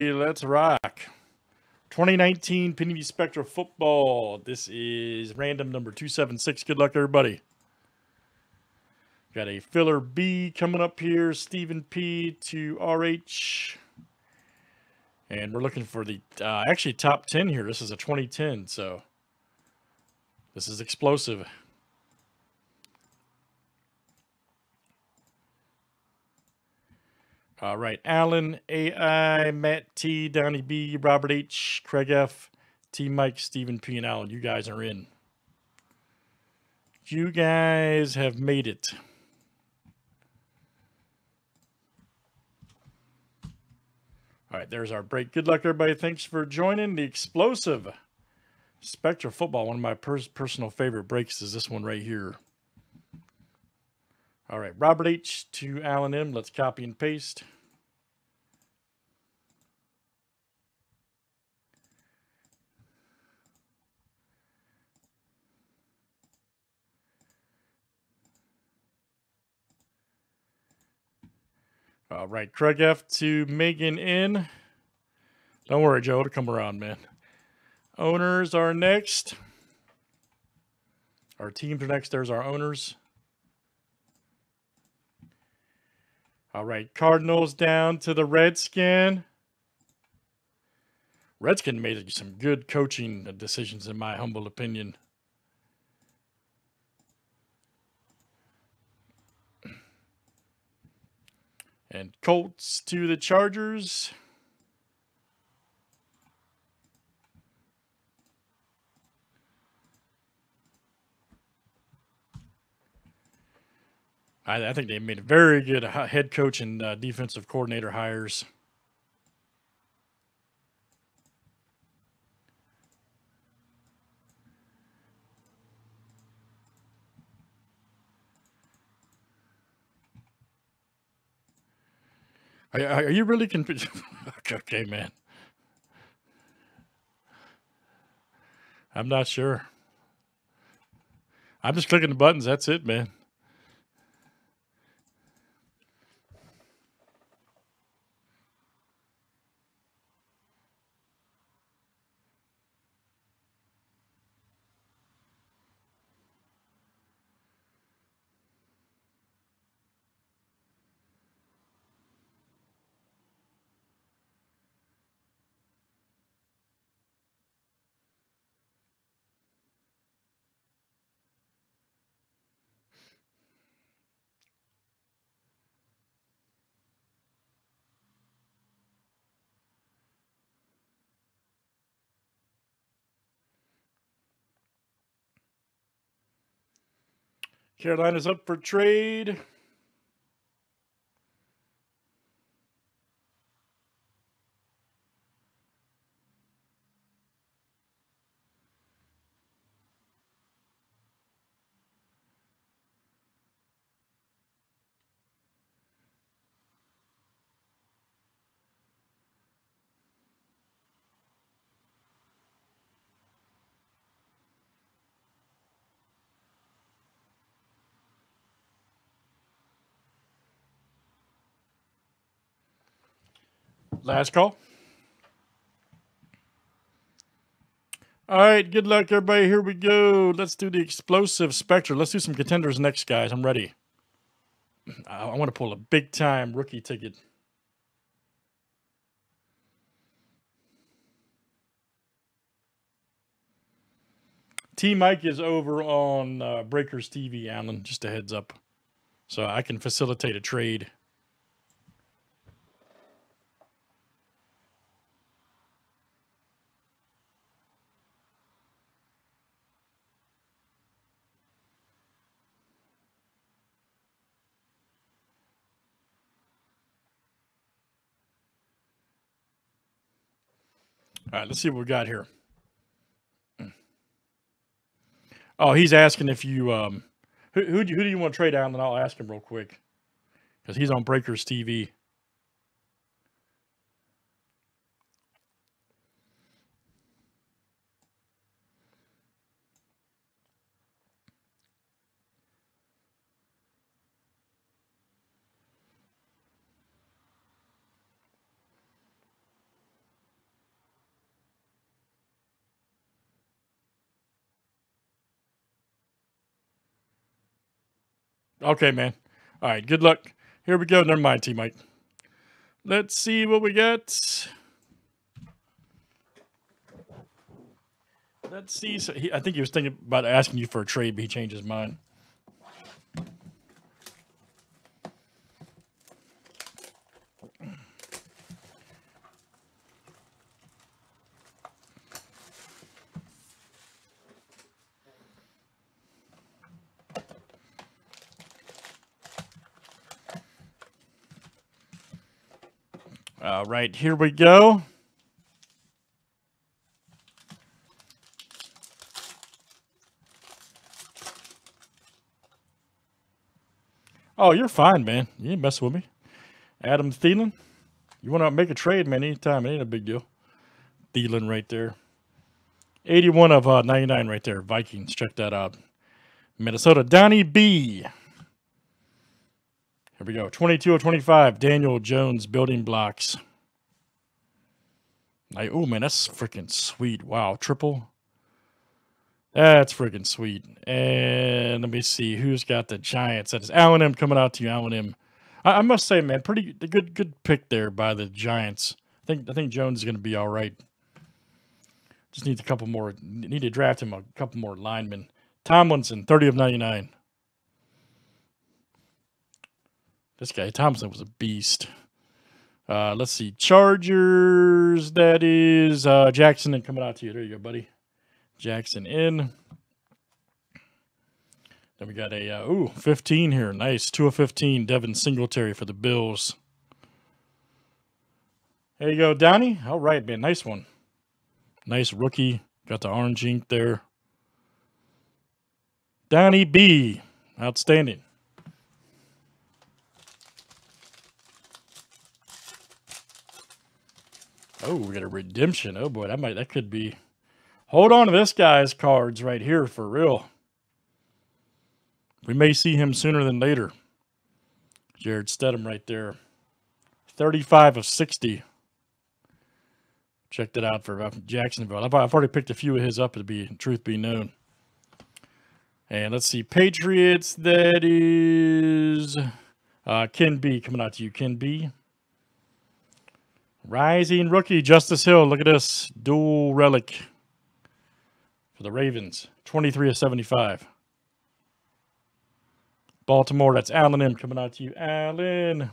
Let's rock. 2019 Panini Spectra Football. This is random number 276. Good luck, everybody. Got a filler B coming up here. Stephen P to RH. And we're looking for the actually top 10 here. This is a 2010, so this is explosive. All right, Alan, AI, Matt T, Donnie B, Robert H, Craig F, T, Mike, Stephen P, and Alan. You guys are in. You guys have made it. All right, there's our break. Good luck, everybody. Thanks for joining the explosive Spectra Football. One of my personal favorite breaks is this one right here. All right, Robert H. to Alan M. Let's copy and paste. All right, Craig F. to Megan N. Don't worry, Joe, it'll come around, man. Owners are next. Our teams are next. There's our owners. All right, Cardinals down to the Redskin. Redskin made some good coaching decisions, in my humble opinion. And Colts to the Chargers. I think they made very good head coach and defensive coordinator hires. Are you really confused? Okay, man. I'm not sure. I'm just clicking the buttons. That's it, man. Carolina's up for trade. Last call. All right, good luck, everybody. Here we go. Let's do the explosive Spectra. Let's do some contenders next, guys. I'm ready. I want to pull a big-time rookie ticket. T-Mike is over on Breakers TV, Alan, just a heads up, so I can facilitate a trade. All right, let's see what we got here. Oh, he's asking if you who do you want to trade out, and then I'll ask him real quick because he's on Breakers TV. Okay, man. All right, good luck. Here we go. Never mind, T Mike. Let's see what we got. Let's see. So I think he was thinking about asking you for a trade, but he changed his mind. All right, here we go. Oh, you're fine, man. You ain't messing with me. Adam Thielen. You want to make a trade, man, anytime. It ain't a big deal. Thielen right there. 81 of 99 right there. Vikings, check that out. Minnesota, Donnie B. Here we go. 22 of 25. Daniel Jones, building blocks. Oh, man, that's freaking sweet. Wow, triple. That's freaking sweet. And let me see who's got the Giants. That is Allen coming out to you, Allen. I must say, man, pretty good pick there by the Giants. I think Jones is going to be all right. Just needs a couple more. Need to draft him a couple more linemen. Tomlinson, 30 of 99. This guy, Thompson, was a beast. Let's see. Chargers, that is Jackson and coming out to you. There you go, buddy. Jackson in. Then we got a, 15 here. Nice. 2 of 15, Devin Singletary for the Bills. There you go, Donnie. All right, man. Nice one. Nice rookie. Got the orange ink there. Donnie B. Outstanding. Oh, we got a redemption. Oh boy, that could be. Hold on to this guy's cards right here for real. We may see him sooner than later. Jarrett Stidham right there. 35 of 60. Checked it out for Jacksonville. I've already picked a few of his up, truth be known. And let's see, Patriots. That is Ken B coming out to you, Ken B. Rising rookie, Justice Hill. Look at this. Dual relic for the Ravens. 23 of 75. Baltimore, that's Allen M coming out to you. Allen. And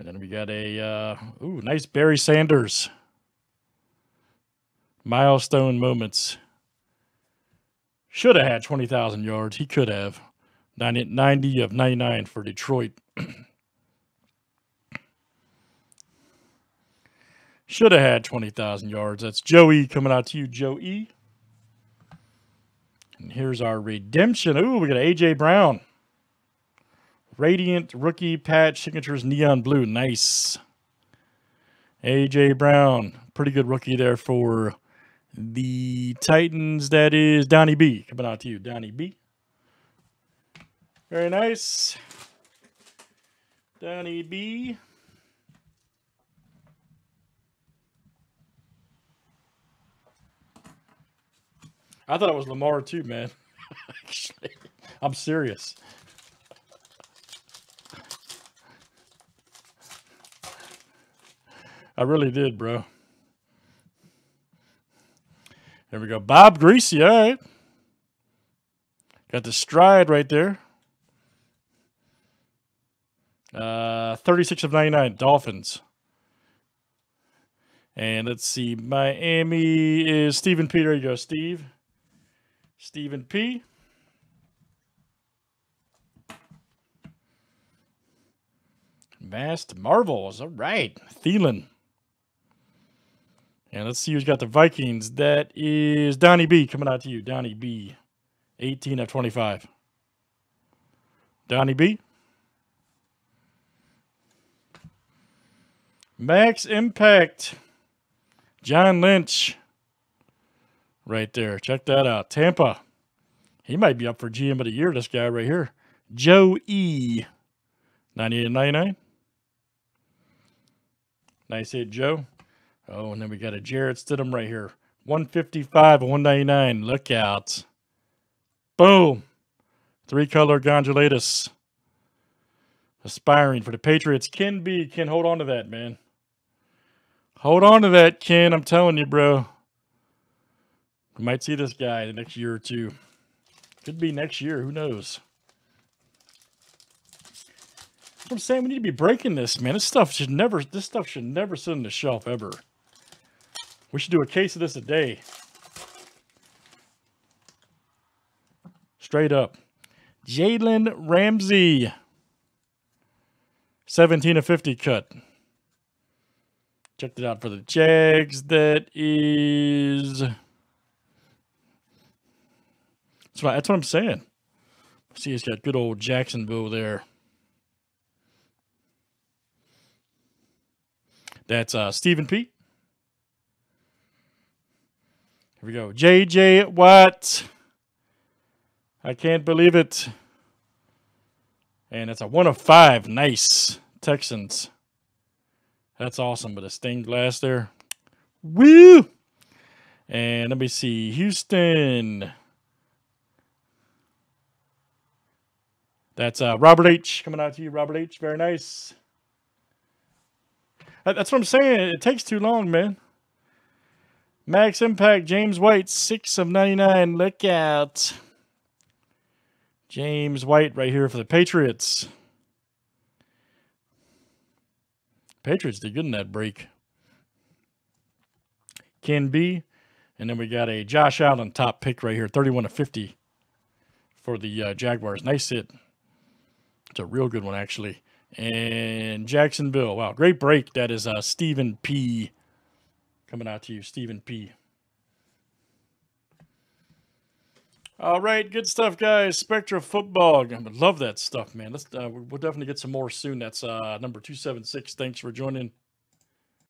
then we got a, nice Barry Sanders. Milestone moments. Should have had 20,000 yards. He could have. 90 of 99 for Detroit. Should have had 20,000 yards. That's Joey coming out to you, Joey. And here's our redemption. Ooh, we got AJ Brown. Radiant rookie patch signatures, neon blue. Nice. AJ Brown. Pretty good rookie there for the Titans. That is Donnie B. Coming out to you, Donnie B. Very nice. Donnie B. I thought it was Lamar too, man. Actually, I'm serious. I really did, bro. There we go. Bob Greasy, all right. Got the stride right there. 36 of 99, Dolphins. And let's see. Miami is Stephen P. There you go, Steve. Stephen P. Vast Marvels. All right. Thielen. And let's see who's got the Vikings. That is Donnie B. Coming out to you. Donnie B. 18 of 25. Donnie B. Max Impact. John Lynch. Right there. Check that out. Tampa. He might be up for GM of the year, this guy right here. Joe E. 98 and 99. Nice hit, Joe. Oh, and then we got a Jarrett Stidham right here. 155 and 199. Look out. Boom. Three-color Gondolatus. Aspiring for the Patriots. Ken B. Ken, hold on to that, man. Hold on to that, Ken. I'm telling you, bro. We might see this guy the next year or two. Could be next year. Who knows? I'm saying we need to be breaking this, man. This stuff should never sit on the shelf ever. We should do a case of this a day. Straight up. Jalen Ramsey. 17 of 50 cut. Checked it out for the Jags. That's what I'm saying. See, he's got good old Jacksonville there. That's Stephen Pete. Here we go. JJ Watt. I can't believe it. And it's a 1 of 5. Nice. Texans. That's awesome. But a stained glass there. Woo! And let me see. Houston. That's Robert H. Coming out to you, Robert H. Very nice. That's what I'm saying. It takes too long, man. Max Impact, James White, 6 of 99. Look out. James White right here for the Patriots. Patriots did good in that break. Ken B. And then we got a Josh Allen top pick right here, 31 of 50 for the Jaguars. Nice hit. It's a real good one, actually. And Jacksonville. Wow, great break. That is Stephen P. Coming out to you, Stephen P. All right, good stuff, guys. Spectra football. I love that stuff, man. We'll definitely get some more soon. That's number 276. Thanks for joining.